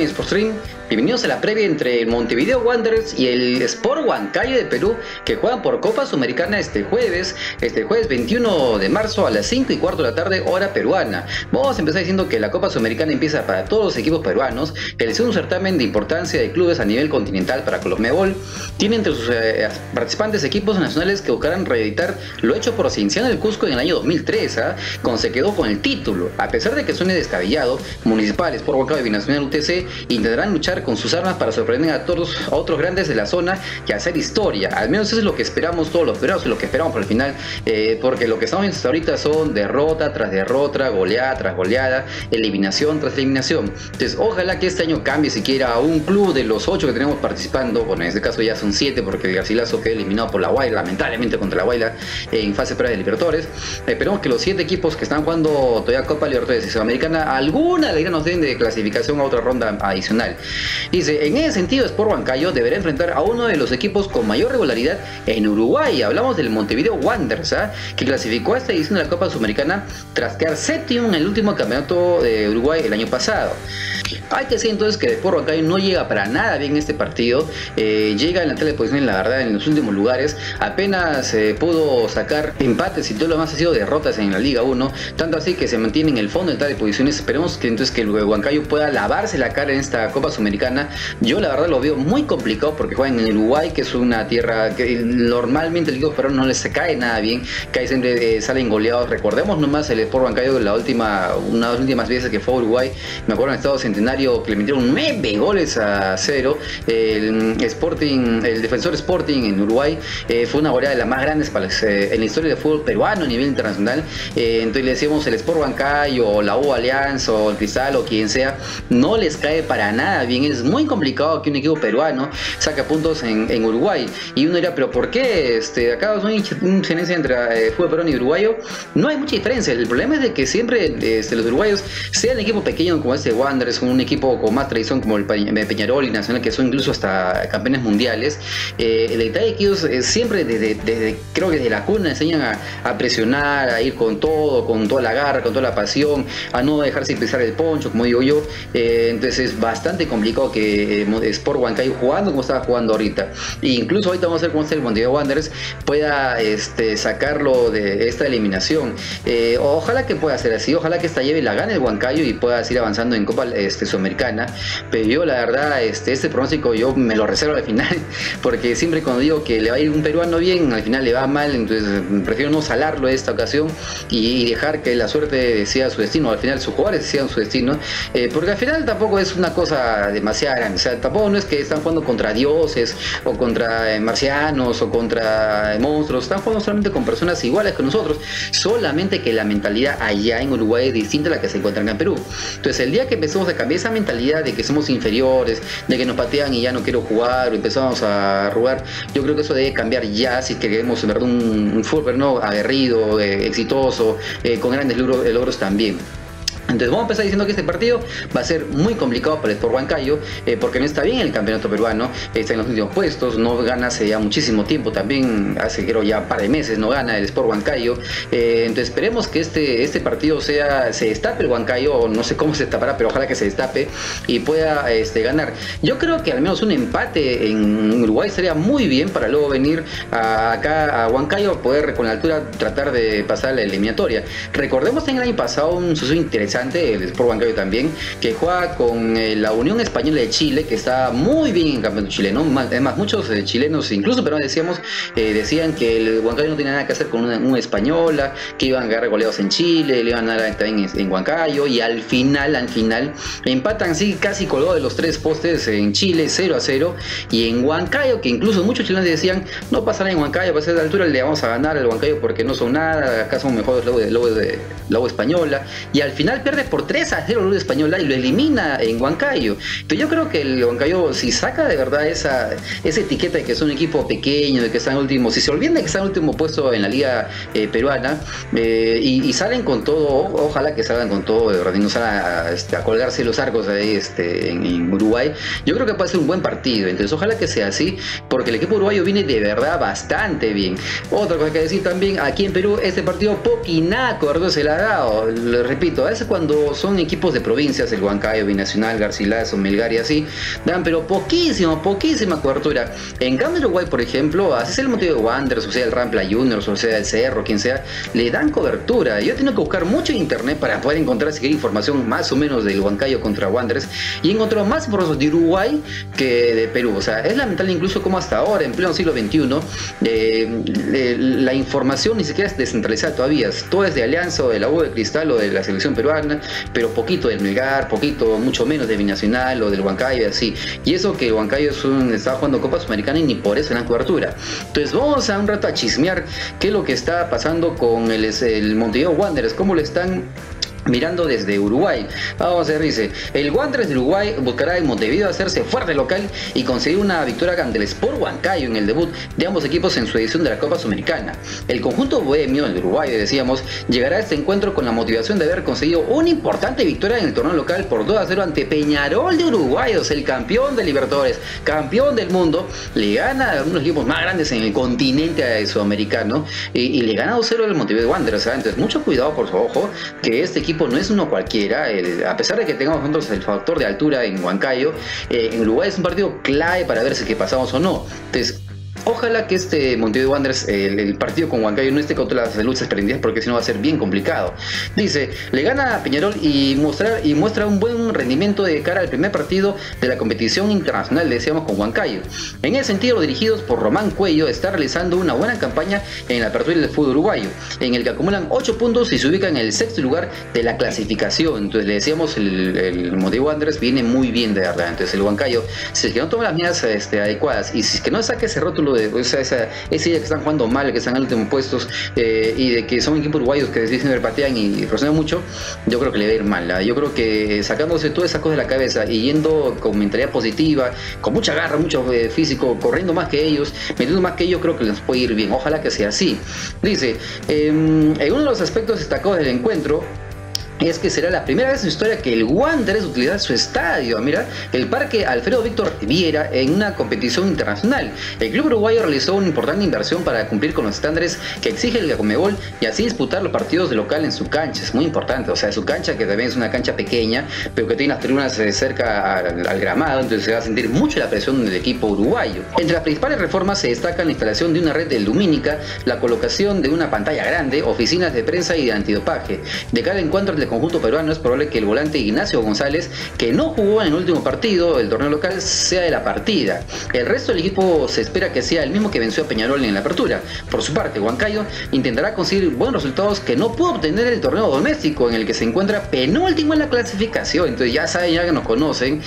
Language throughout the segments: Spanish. mi Sport Stream. Bienvenidos a la previa entre el Montevideo Wanderers y el Sport Huancayo de Perú, que juegan por Copa Sudamericana este jueves 21 de marzo a las 5:15 de la tarde, hora peruana. Vamos a empezar diciendo que la Copa Sudamericana empieza para todos los equipos peruanos. El segundo certamen de importancia de clubes a nivel continental para CONMEBOL tiene entre sus participantes equipos nacionales que buscarán reeditar lo hecho por Cienciano del Cusco en el año 2003, cuando se quedó con el título. A pesar de que suene descabellado, Municipal, Sport Huancayo y Binacional UTC intentarán luchar con sus armas para sorprender a todos a otros grandes de la zona y hacer historia. Al menos eso es lo que esperamos todos los peruanos, lo que esperamos por el final, porque lo que estamos viendo hasta ahorita son derrota tras derrota, goleada tras goleada, eliminación tras eliminación. Entonces ojalá que este año cambie siquiera a un club de los 8 que tenemos participando. Bueno, en este caso ya son 7 porque el Garcilazo quedó eliminado por la Guayla, lamentablemente contra la Guayla en fase previa de Libertadores. Esperemos que los 7 equipos que están jugando todavía Copa Libertadores y Sudamericana, alguna alegría nos den de clasificación a otra ronda adicional. Dice, en ese sentido Sport Huancayo deberá enfrentar a uno de los equipos con mayor regularidad en Uruguay. Hablamos del Montevideo Wanderers, que clasificó a esta edición de la Copa Sudamericana tras quedar séptimo en el último campeonato de Uruguay el año pasado. Hay que decir entonces que Sport Huancayo no llega para nada bien en este partido, llega en la tercera posición, la verdad, en los últimos lugares. Apenas pudo sacar empates y todo lo demás ha sido derrotas en la Liga 1, tanto así que se mantiene en el fondo en tal de posiciones. Esperemos que entonces que el Huancayo pueda lavarse la cara en esta Copa Sudamericana. Yo la verdad lo veo muy complicado porque juegan en Uruguay, que es una tierra que normalmente el equipo peruano no les cae nada bien, que ahí siempre salen goleados. Recordemos nomás el Sport Huancayo de una de las últimas veces que fue a Uruguay, me acuerdo en el estado centenario que le metieron 9-0. El Defensor Sporting en Uruguay fue una goleada de las más grandes para en la historia del fútbol peruano a nivel internacional. Entonces le decíamos, el Sport Huancayo o la Alianza o el Cristal o quien sea, no les cae para nada bien. Es muy complicado que un equipo peruano saque puntos en Uruguay. Y uno dirá, pero ¿por qué? Acá es una diferencia entre fútbol peruano y uruguayo. No hay mucha diferencia. El problema es de que siempre los uruguayos, sean equipos pequeños como este Wanderers, un equipo con más tradición como el Peñarol y Nacional, que son incluso hasta campeones mundiales, el detalle que ellos siempre creo que desde la cuna enseñan a presionar, a ir con todo, con toda la garra, con toda la pasión, a no dejarse pisar el poncho, como digo yo. Entonces es bastante complicado que Sport Huancayo, jugando como estaba jugando ahorita, e incluso ahorita vamos a ver cómo está el Montevideo Wanderers, pueda sacarlo de esta eliminación. Ojalá que pueda ser así, ojalá que esta lleve la gane el Huancayo y pueda seguir avanzando en Copa Sudamericana. Pero yo la verdad este pronóstico yo me lo reservo al final, porque siempre cuando digo que le va a ir un peruano bien, al final le va mal. Entonces prefiero no salarlo en esta ocasión y dejar que la suerte sea su destino, al final sus jugadores sean su destino, porque al final tampoco es una cosa demasiado grande. O sea, tampoco no es que están jugando contra dioses o contra marcianos o contra monstruos, están jugando solamente con personas iguales que nosotros, solamente que la mentalidad allá en Uruguay es distinta a la que se encuentra acá en Perú. Entonces el día que empecemos a cambiar esa mentalidad de que somos inferiores, de que nos patean y ya no quiero jugar, o empezamos a robar, yo creo que eso debe cambiar ya si queremos un fútbol no aguerrido, exitoso, con grandes logros también. Entonces vamos a empezar diciendo que este partido va a ser muy complicado para el Sport Huancayo, porque no está bien el campeonato peruano, está en los últimos puestos, no gana hace ya muchísimo tiempo, también hace creo ya un par de meses no gana el Sport Huancayo. Entonces esperemos que este partido se destape el Huancayo, no sé cómo se destapará, pero ojalá que se destape y pueda ganar. Yo creo que al menos un empate en Uruguay sería muy bien para luego venir acá a Huancayo, poder con la altura tratar de pasar la eliminatoria. Recordemos en el año pasado un suceso interesante, el Sport Huancayo también, que juega con la Unión Española de Chile, que está muy bien en el campeonato chileno. Además muchos chilenos, incluso peruanos, decían que el Huancayo no tenía nada que hacer con una española, que iban a ganar goleados en Chile, le iban a dar también en Huancayo, y al final empatan, sí, casi colgado de los 3 postes en Chile, 0-0, y en Huancayo, que incluso muchos chilenos decían, no pasa nada en Huancayo, pasa a esa altura le vamos a ganar al Huancayo porque no son nada, acá son mejores la U española, y al final pierde por 3-0 la U española y lo elimina en Huancayo. Entonces yo creo que el Huancayo, si saca de verdad esa etiqueta de que es un equipo pequeño, de que están últimos, si se olvidan de que están en último puesto en la liga peruana, y salen con todo, ojalá que salgan con todo, de verdad, y no salgan a colgarse los arcos ahí en Uruguay, yo creo que puede ser un buen partido. Entonces ojalá que sea así, porque el equipo uruguayo viene de verdad bastante bien. Otra cosa que decir también, aquí en Perú este partido poquinaco se la ha dado, les repito, a ese cuando son equipos de provincias, el Huancayo, Binacional, Garcilazo, Melgar y así, dan pero poquísima cobertura. En cambio Uruguay, por ejemplo, así sea el Montevideo Wanderers, o sea el Rampla Juniors, o sea el Cerro, quien sea, le dan cobertura. Yo he tenido que buscar mucho en internet para poder encontrar si hay información más o menos del Huancayo contra Wanderers, y he encontrado más información de Uruguay que de Perú. O sea, es lamentable incluso como hasta ahora, en pleno siglo XXI, la información ni siquiera es descentralizada todavía. Todo es de Alianza o de la U, de Cristal o de la Selección Peruana, pero poquito del Melgar, mucho menos de Binacional o del Huancayo, así. Y eso que el Huancayo estaba jugando Copa Sudamericana y ni por eso era cobertura. Entonces vamos a un rato a chismear qué es lo que está pasando con el Montevideo Wanderers, cómo lo están mirando desde Uruguay. Vamos a ver, dice: el Wanderers de Uruguay buscará en Montevideo hacerse fuerte local y conseguir una victoria ante el Sport Huancayo en el debut de ambos equipos en su edición de la Copa Sudamericana. El conjunto bohemio, el uruguayo decíamos, llegará a este encuentro con la motivación de haber conseguido una importante victoria en el torneo local por 2-0 ante Peñarol de Uruguayos, el campeón de Libertadores, campeón del mundo. Le gana a unos equipos más grandes en el continente sudamericano y le gana 2-0 al Montevideo Wanderers. Entonces mucho cuidado, por su ojo, que este equipo no es uno cualquiera. A pesar de que tengamos nosotros el factor de altura en Huancayo, en Uruguay es un partido clave para ver si que pasamos o no. Entonces ojalá que este Montevideo Wanderers, el partido con Huancayo, no esté con todas las luces prendidas, porque si no va a ser bien complicado. Dice: le gana a Peñarol y muestra un buen rendimiento de cara al primer partido de la competición internacional, le decíamos, con Huancayo. En ese sentido, los dirigidos por Román Cuello están realizando una buena campaña en la apertura del fútbol uruguayo, en el que acumulan 8 puntos y se ubican en el sexto lugar de la clasificación. Entonces le decíamos, el Montevideo Wanderers viene muy bien, de verdad. Entonces el Huancayo, si es que no toma las medidas adecuadas, y si es que no saque ese rótulo de, o sea, esa idea que están jugando mal, que están en últimos puestos, y de que son equipos uruguayos que dicen que patean y presionan mucho, yo creo que le va a ir mal, ¿eh? Yo creo que sacándose todas esas cosas de la cabeza y yendo con mentalidad positiva, con mucha garra, mucho físico, corriendo más que ellos, metiendo más que ellos, creo que les puede ir bien. Ojalá que sea así. Dice: en uno de los aspectos destacados del encuentro es que será la primera vez en su historia que el Wanderers utilizará su estadio, mira, el Parque Alfredo Víctor Rivera, en una competición internacional. El club uruguayo realizó una importante inversión para cumplir con los estándares que exige la CONMEBOL y así disputar los partidos de local en su cancha. Es muy importante, o sea, su cancha, que también es una cancha pequeña, pero que tiene las tribunas cerca al gramado, entonces se va a sentir mucho la presión del equipo uruguayo. Entre las principales reformas se destacan la instalación de una red lumínica, la colocación de una pantalla grande, oficinas de prensa y de antidopaje. De cada encuentro del conjunto peruano es probable que el volante Ignacio González, que no jugó en el último partido del torneo local, sea de la partida. El resto del equipo se espera que sea el mismo que venció a Peñarol en la apertura. Por su parte, Huancayo intentará conseguir buenos resultados que no pudo obtener en el torneo doméstico, en el que se encuentra penúltimo en la clasificación. Entonces ya saben, ya que nos conocen,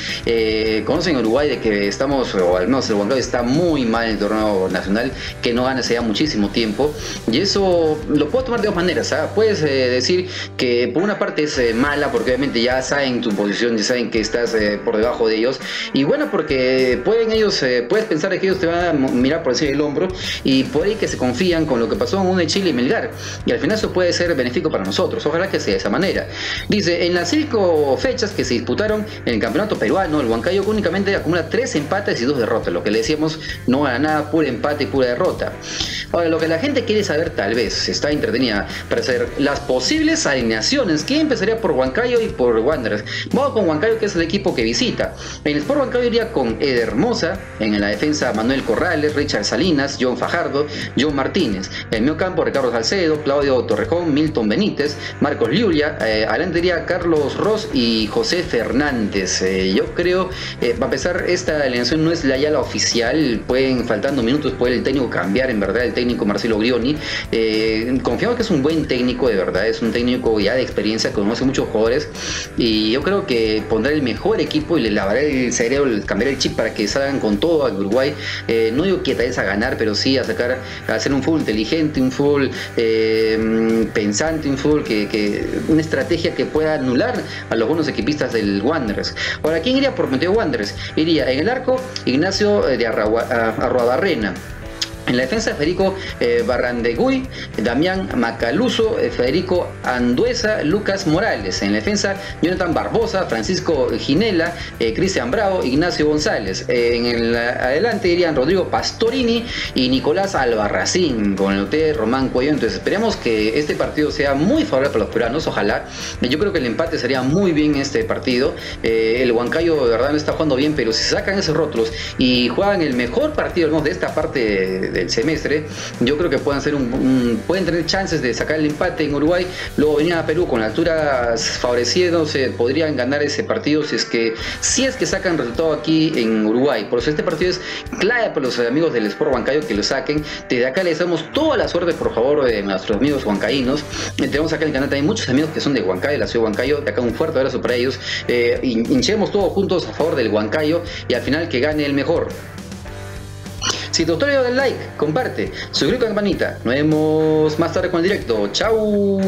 conocen a Uruguay, de que estamos, o al menos el Huancayo está muy mal en el torneo nacional, que no gana hace ya muchísimo tiempo, y eso lo puedo tomar de dos maneras, ¿eh? Puedes decir que por una parte es mala, porque obviamente ya saben tu posición, ya saben que estás por debajo de ellos, y bueno, porque pueden ellos, puedes pensar que ellos te van a mirar por encima del hombro, y por ahí que se confían con lo que pasó en UTC de Chile y Melgar, y al final eso puede ser benéfico para nosotros. Ojalá que sea de esa manera. Dice: en las 5 fechas que se disputaron en el campeonato peruano, el Huancayo únicamente acumula 3 empates y 2 derrotas, lo que le decíamos, no gana nada, puro empate y pura derrota. Ahora, lo que la gente quiere saber, tal vez si está entretenida, para saber las posibles alineaciones. ¿Quién empezaría por Huancayo y por Wanderers? Vamos con Huancayo, que es el equipo que visita. En el Sport Huancayo iría con Eder Mosa, en la defensa Manuel Corrales, Richard Salinas, John Fajardo, John Martínez, en el medio campo Ricardo Salcedo, Claudio Torrejón, Milton Benítez, Marcos Liulia, adelante iría Carlos Ross y José Fernández. Yo creo, para empezar, esta alineación no es la ya la oficial, pueden, faltando minutos, puede el técnico cambiar, en verdad, el técnico Marcelo Grioni. Confiamos que es un buen técnico, de verdad, es un técnico ya de experiencia, conoce muchos jugadores, y yo creo que pondrá el mejor equipo y le lavará el cerebro, cambiará el chip para que salgan con todo al Uruguay. No digo que tal vez a ganar, pero sí a sacar, a hacer un fútbol inteligente, un fútbol pensante, un fútbol que una estrategia que pueda anular a los buenos equipistas del Wanderers. Ahora, ¿quién iría por Montevideo Wanderers? Iría en el arco Ignacio de Arruabarrena, En la defensa, Federico Barrandeguy, Damián Macaluso, Federico Andueza, Lucas Morales. En la defensa, Jonathan Barbosa, Francisco Ginela, Cristian Bravo, Ignacio González. Adelante irían Rodrigo Pastorini y Nicolás Albarracín, con el de Román Cuello. Entonces esperemos que este partido sea muy favorable para los peruanos, ojalá. Yo creo que el empate sería muy bien en este partido. El Huancayo de verdad no está jugando bien, pero si sacan esos rótulos y juegan el mejor partido, ¿no?, de esta parte del semestre, yo creo que pueden tener chances de sacar el empate en Uruguay, luego venir a Perú con la altura favoreciéndose, podrían ganar ese partido si es que sacan resultado aquí en Uruguay. Por eso este partido es clave para los amigos del Sport Huancayo, que lo saquen. Desde acá les damos toda la suerte, por favor, de nuestros amigos huancaínos. Tenemos acá en el canal también muchos amigos que son de Huancayo, la ciudad de Huancayo, de acá un fuerte abrazo para ellos. Hinchemos todos juntos a favor del Huancayo y al final que gane el mejor. Si te gustó el video, dale like, comparte, suscríbete a la campanita. Nos vemos más tarde con el directo. Chau.